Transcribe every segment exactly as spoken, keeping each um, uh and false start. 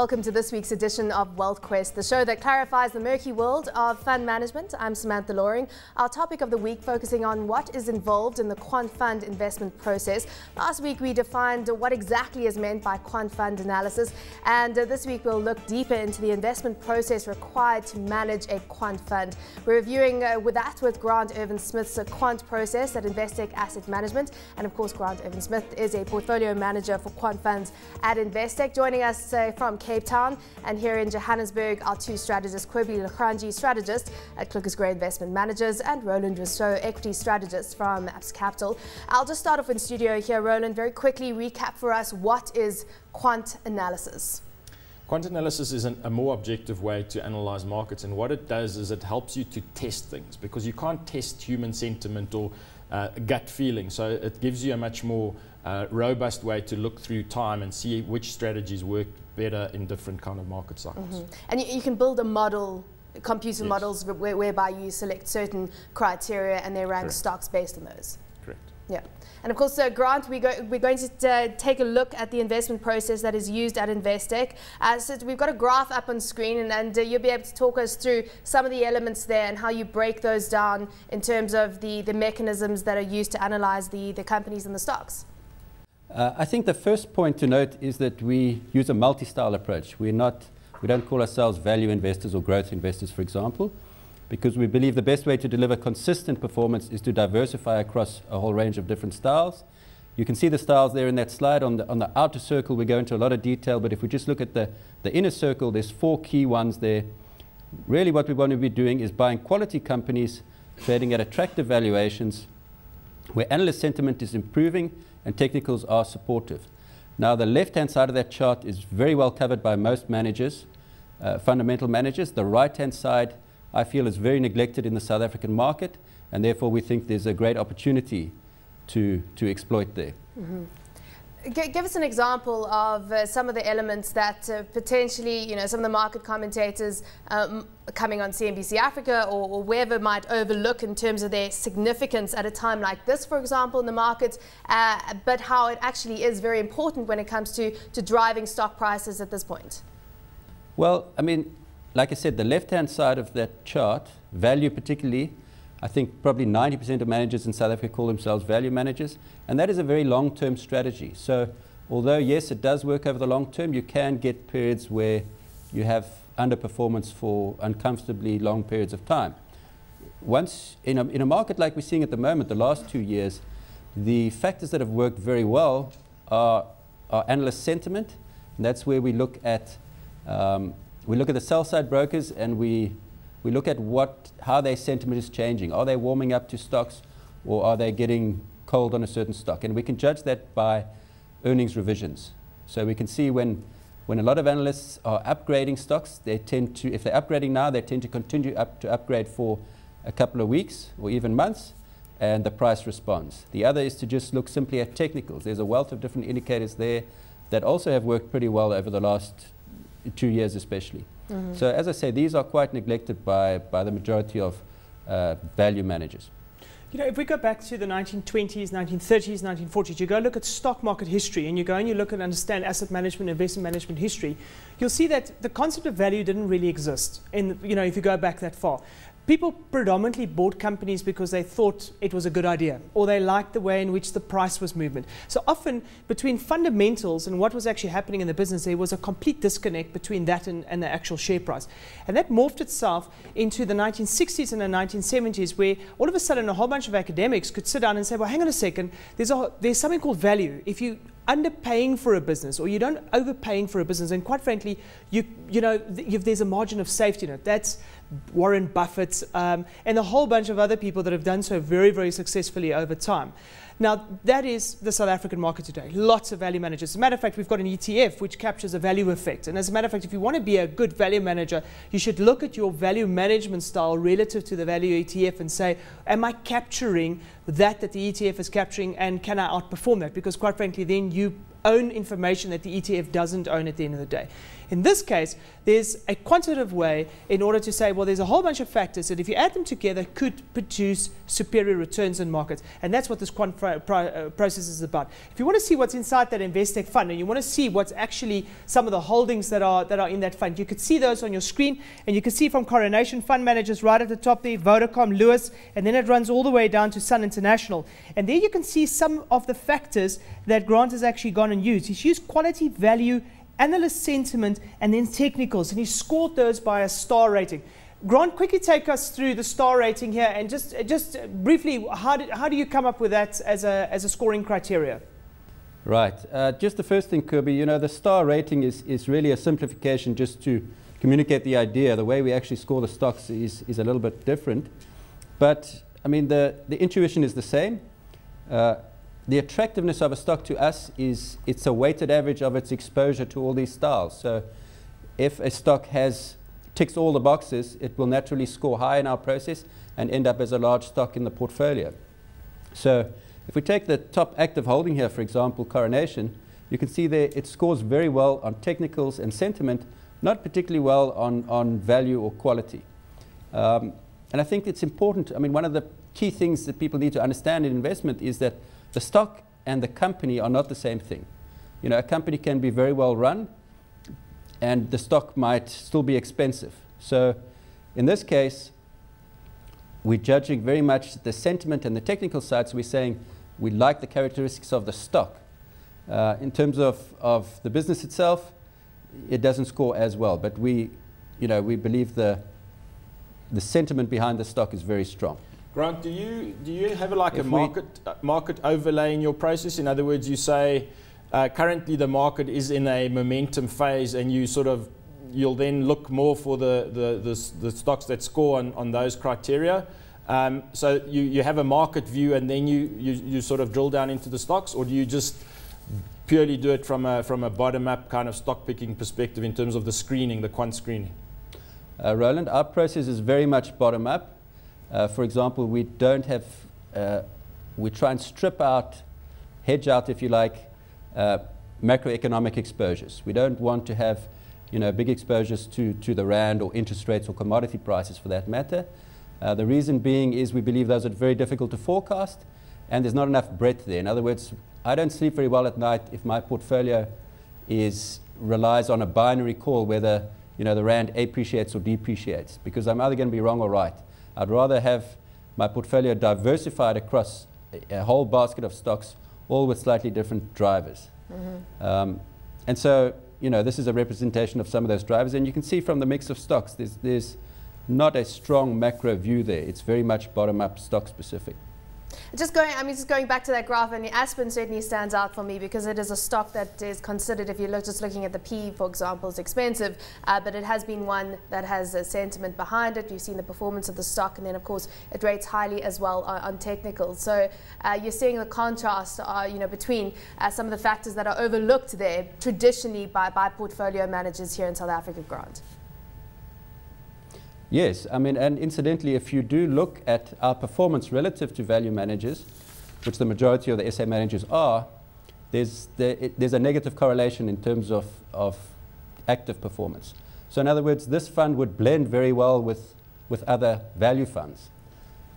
Welcome to this week's edition of WealthQuest, the show that clarifies the murky world of fund management. I'm Samantha Loring. Our topic of the week focusing on what is involved in the quant fund investment process. Last week we defined what exactly is meant by quant fund analysis, and uh, this week we'll look deeper into the investment process required to manage a quant fund. We're reviewing uh, with that with Grant Irvine Smith's uh, quant process at Investec Asset Management, and of course Grant Irvine Smith is a portfolio manager for quant funds at Investec. Joining us uh, from Cape Town and here in Johannesburg, our two strategists, Cobie Legrange, strategist at ClucasGray Investment Managers, and Roland Rousseau, equity strategist from A B S A Capital. I'll just start off in studio here, Roland. Very quickly recap for us, what is quant analysis? Quant analysis is an, a more objective way to analyze markets, and what it does is it helps you to test things, because you can't test human sentiment or uh, gut feeling, so it gives you a much more uh, robust way to look through time and see which strategies work better in different kind of market cycles. Mm-hmm. And you, you can build a model, computer yes. models, where, whereby you select certain criteria and they rank Correct. Stocks based on those. Correct. Yeah. And of course, uh, Grant, we go, we're going to uh, take a look at the investment process that is used at Investec. Uh, so we've got a graph up on screen, and, and uh, you'll be able to talk us through some of the elements there and how you break those down in terms of the, the mechanisms that are used to analyze the, the companies and the stocks. Uh, I think the first point to note is that we use a multi-style approach. We're not, we don't call ourselves value investors or growth investors, for example, because we believe the best way to deliver consistent performance is to diversify across a whole range of different styles. You can see the styles there in that slide. On the, on the outer circle, we go into a lot of detail, but if we just look at the, the inner circle, there's four key ones there. Really what we want to be doing is buying quality companies, trading at attractive valuations, where analyst sentiment is improving and technicals are supportive. Now, the left-hand side of that chart is very well covered by most managers, uh, fundamental managers. The right-hand side, I feel, is very neglected in the South African market, and therefore we think there's a great opportunity to, to exploit there. Mm-hmm. G give us an example of uh, some of the elements that uh, potentially, you know, some of the market commentators um, coming on C N B C Africa or, or wherever might overlook in terms of their significance at a time like this, for example, in the market, uh, but how it actually is very important when it comes to, to driving stock prices at this point. Well, I mean, like I said, the left-hand side of that chart, value particularly, I think probably ninety percent of managers in South Africa call themselves value managers, and that is a very long-term strategy. So although, yes, it does work over the long term, you can get periods where you have underperformance for uncomfortably long periods of time. Once in a, in a market like we're seeing at the moment, the last two years, the factors that have worked very well are, are analyst sentiment, and that's where we look at um, We look at the sell-side brokers, and we, we look at what, how their sentiment is changing. Are they warming up to stocks, or are they getting cold on a certain stock? And we can judge that by earnings revisions. So we can see when, when a lot of analysts are upgrading stocks, they tend to, if they're upgrading now, they tend to continue up to upgrade for a couple of weeks or even months, and the price responds. The other is to just look simply at technicals. There's a wealth of different indicators there that also have worked pretty well over the last two years especially. Mm-hmm. So as I say, these are quite neglected by, by the majority of uh, value managers. You know, if we go back to the nineteen twenties, nineteen thirties, nineteen forties, you go look at stock market history, and you go and you look and understand asset management, investment management history, you'll see that the concept of value didn't really exist. And, you know, if you go back that far, people predominantly bought companies because they thought it was a good idea, or they liked the way in which the price was movement. So often between fundamentals and what was actually happening in the business, there was a complete disconnect between that and, and the actual share price. And that morphed itself into the nineteen sixties and the nineteen seventies, where all of a sudden a whole bunch of academics could sit down and say, well, hang on a second, there's, a, there's something called value. If you underpaying for a business, or you don't overpaying for a business, and quite frankly, you you know th if there's a margin of safety in it. That's Warren Buffett's um, and a whole bunch of other people that have done so very, very successfully over time. Now, that is the South African market today. Lots of value managers. As a matter of fact, we've got an E T F which captures a value effect. And as a matter of fact, if you want to be a good value manager, you should look at your value management style relative to the value E T F and say, am I capturing that that the E T F is capturing, and can I outperform that? Because quite frankly, then you own information that the E T F doesn't own at the end of the day. In this case, there's a quantitative way in order to say, well, there's a whole bunch of factors that if you add them together could produce superior returns in markets. And that's what this quant pro pro uh, process is about. If you want to see what's inside that Investec fund and you want to see what's actually some of the holdings that are, that are in that fund, you could see those on your screen. And you can see from Coronation Fund Managers right at the top there, Vodacom, Lewis, and then it runs all the way down to Sun International. And there you can see some of the factors that Grant has actually gone and used. He's used quality, value, analyst sentiment, and then technicals, and he scored those by a star rating. Grant, quickly take us through the star rating here, and just just briefly, how did, how do you come up with that as a as a scoring criteria? Right, uh, just the first thing, Cobie, you know, the star rating is is really a simplification just to communicate the idea. The way we actually score the stocks is is a little bit different, but I mean the the intuition is the same. Uh, The attractiveness of a stock to us is it's a weighted average of its exposure to all these styles. So if a stock has ticks all the boxes, it will naturally score high in our process and end up as a large stock in the portfolio. So if we take the top active holding here, for example, Coronation, you can see there it scores very well on technicals and sentiment, not particularly well on, on value or quality. Um, and I think it's important. I mean, one of the key things that people need to understand in investment is that the stock and the company are not the same thing. You know, a company can be very well run and the stock might still be expensive. So in this case, we're judging very much the sentiment and the technical side. So we're saying we like the characteristics of the stock. Uh, in terms of, of the business itself, it doesn't score as well. But we, you know, we believe the, the sentiment behind the stock is very strong. Grant, do you do you have a, like if a market uh, market overlay in your process? In other words, you say uh, currently the market is in a momentum phase, and you sort of you'll then look more for the the, the, the stocks that score on, on those criteria. Um, so you you have a market view, and then you, you you sort of drill down into the stocks, or do you just purely do it from a from a bottom up kind of stock picking perspective in terms of the screening, the quant screening? Uh, Roland, our process is very much bottom up. Uh, for example, we don't have, uh, we try and strip out, hedge out, if you like, uh, macroeconomic exposures. We don't want to have, you know, big exposures to, to the RAND or interest rates or commodity prices for that matter. Uh, the reason being is we believe those are very difficult to forecast and there's not enough breadth there. In other words, I don't sleep very well at night if my portfolio is, relies on a binary call whether, you know, the RAND appreciates or depreciates, because I'm either going to be wrong or right. I'd rather have my portfolio diversified across a whole basket of stocks, all with slightly different drivers. Mm-hmm. um, and so, you know, this is a representation of some of those drivers. And you can see from the mix of stocks, there's, there's not a strong macro view there. It's very much bottom-up, stock-specific. Just going, I mean, just going back to that graph, and Aspen certainly stands out for me because it is a stock that is considered, if you're look, just looking at the P E, for example, is expensive, uh, but it has been one that has a sentiment behind it. You've seen the performance of the stock, and then of course it rates highly as well on, on technicals. So uh, you're seeing the contrast, uh, you know, between uh, some of the factors that are overlooked there traditionally by by portfolio managers here in South Africa. Grant. Yes, I mean, and incidentally, if you do look at our performance relative to value managers, which the majority of the S A managers are, there's, there, it, there's a negative correlation in terms of, of active performance. So in other words, this fund would blend very well with, with other value funds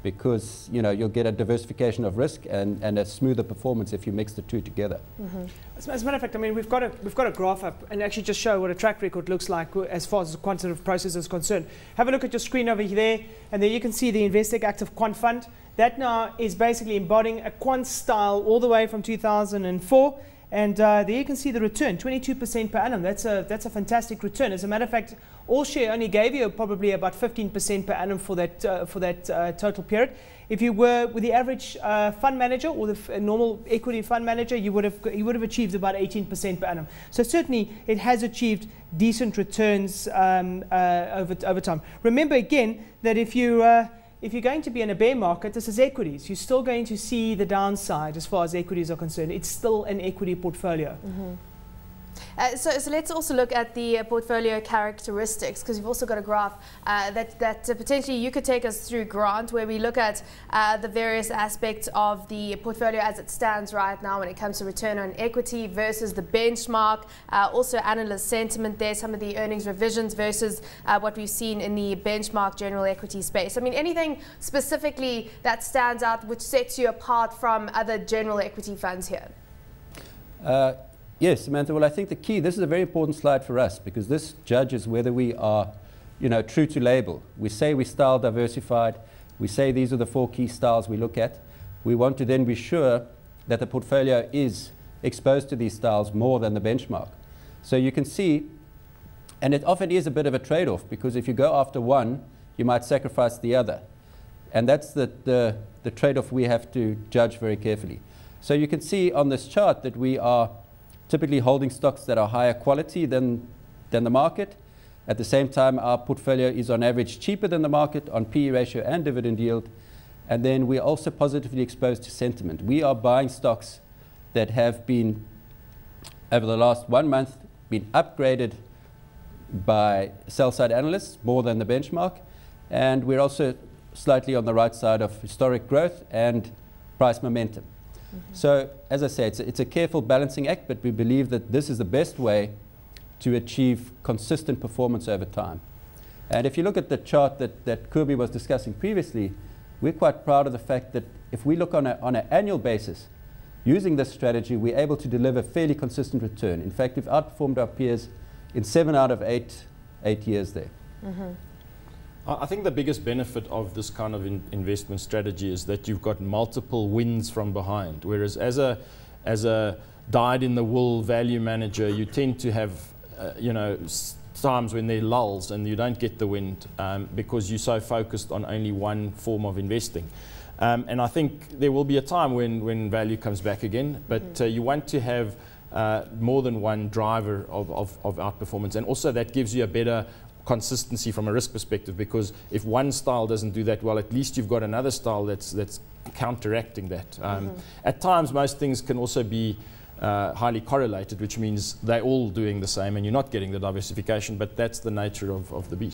because, you know, you'll get a diversification of risk and, and a smoother performance if you mix the two together. Mm-hmm. As a matter of fact, I mean, we've got, a, we've got a graph up and actually just show what a track record looks like as far as the quantitative process is concerned. Have a look at your screen over there, and there you can see the Investec Active Quant Fund. That now is basically embodying a quant style all the way from two thousand and four. And uh, there you can see the return, twenty-two percent per annum. That's a, that's a fantastic return. As a matter of fact, All Share only gave you probably about fifteen percent per annum for that, uh, for that uh, total period. If you were with the average uh, fund manager or the f a normal equity fund manager, you would have, you would have achieved about eighteen percent per annum. So certainly it has achieved decent returns um, uh, over, over time. Remember again that if you... Uh, If you're going to be in a bear market, this is equities. You're still going to see the downside as far as equities are concerned. It's still an equity portfolio. Mm-hmm. Uh, so, so let's also look at the uh, portfolio characteristics, because we've also got a graph uh, that, that uh, potentially you could take us through, Grant, where we look at uh, the various aspects of the portfolio as it stands right now when it comes to return on equity versus the benchmark, uh, also analyst sentiment there, some of the earnings revisions versus uh, what we've seen in the benchmark general equity space. I mean, anything specifically that stands out which sets you apart from other general equity funds here? Uh, Yes, Samantha, well, I think the key, this is a very important slide for us, because this judges whether we are, you know, true to label. We say we're style diversified. We say these are the four key styles we look at. We want to then be sure that the portfolio is exposed to these styles more than the benchmark. So you can see, and it often is a bit of a trade-off, because if you go after one, you might sacrifice the other. And that's the, the, the trade-off we have to judge very carefully. So you can see on this chart that we are typically holding stocks that are higher quality than, than the market. At the same time, our portfolio is on average cheaper than the market on P E ratio and dividend yield. And then we're also positively exposed to sentiment. We are buying stocks that have been, over the last one month, been upgraded by sell-side analysts more than the benchmark. And we're also slightly on the right side of historic growth and price momentum. So, as I say, it's a, it's a careful balancing act, but we believe that this is the best way to achieve consistent performance over time. And if you look at the chart that, that Cobie was discussing previously, we're quite proud of the fact that if we look on a, on an annual basis, using this strategy, we're able to deliver fairly consistent return. In fact, we've outperformed our peers in seven out of eight, eight years there. Mm-hmm. I think the biggest benefit of this kind of in investment strategy is that you've got multiple wins from behind, whereas as a as a dyed-in-the-wool value manager, you tend to have uh, you know s times when there are lulls and you don't get the wind um, because you're so focused on only one form of investing. Um, and I think there will be a time when when value comes back again, but mm. uh, you want to have uh, more than one driver of, of, of outperformance, and also that gives you a better consistency from a risk perspective, because if one style doesn't do that well, at least you've got another style that's that's counteracting that. Um, mm-hmm. At times, most things can also be uh, highly correlated, which means they're all doing the same and you're not getting the diversification, but that's the nature of, of the beast.